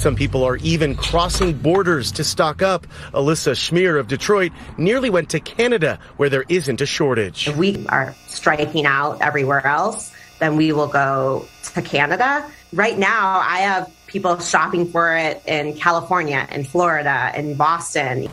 Some people are even crossing borders to stock up. Alyssa Schmeer of Detroit nearly went to Canada, where there isn't a shortage. If we are striking out everywhere else, then we will go to Canada. Right now, I have people shopping for it in California, in Florida, in Boston.